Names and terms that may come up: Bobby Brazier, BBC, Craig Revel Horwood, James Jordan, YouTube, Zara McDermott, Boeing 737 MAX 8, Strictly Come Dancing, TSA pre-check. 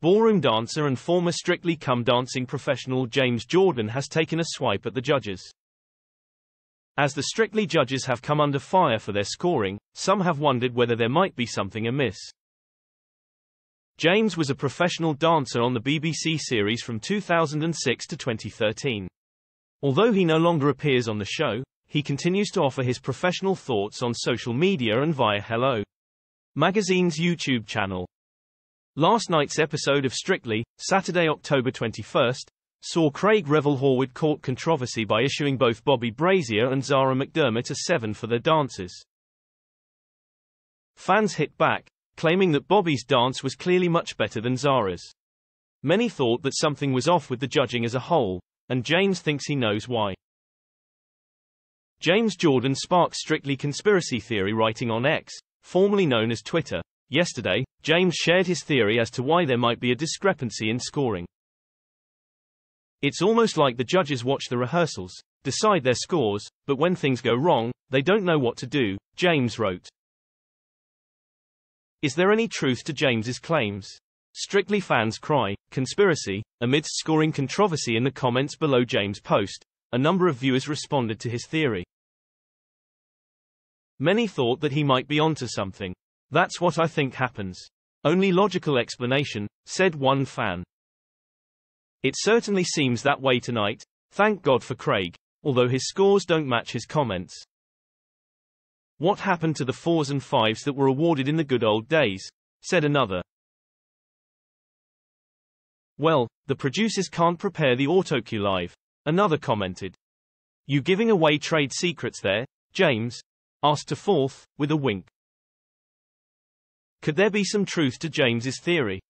Ballroom dancer and former Strictly Come Dancing professional James Jordan has taken a swipe at the judges. As the Strictly judges have come under fire for their scoring, some have wondered whether there might be something amiss. James was a professional dancer on the BBC series from 2006 to 2013. Although he no longer appears on the show, he continues to offer his professional thoughts on social media and via Hello Magazine's YouTube channel. Last night's episode of Strictly, Saturday, October 21st, saw Craig Revel Horwood court controversy by issuing both Bobby Brazier and Zara McDermott a 7 for their dances. Fans hit back, claiming that Bobby's dance was clearly much better than Zara's. Many thought that something was off with the judging as a whole, and James thinks he knows why. James Jordan sparked Strictly conspiracy theory writing on X, formerly known as Twitter. Yesterday, James shared his theory as to why there might be a discrepancy in scoring. "It's almost like the judges watch the rehearsals, decide their scores, but when things go wrong, they don't know what to do," James wrote. Is there any truth to James's claims? Strictly fans cry conspiracy amidst scoring controversy in the comments below James' post. A number of viewers responded to his theory. Many thought that he might be onto something. "That's what I think happens. Only logical explanation," said one fan. "It certainly seems that way tonight. Thank God for Craig, although his scores don't match his comments." "What happened to the 4s and 5s that were awarded in the good old days?" said another. "Well, the producers can't prepare the autocue live," another commented. "You giving away trade secrets there, James?" asked a fourth, with a wink. Could there be some truth to James's theory?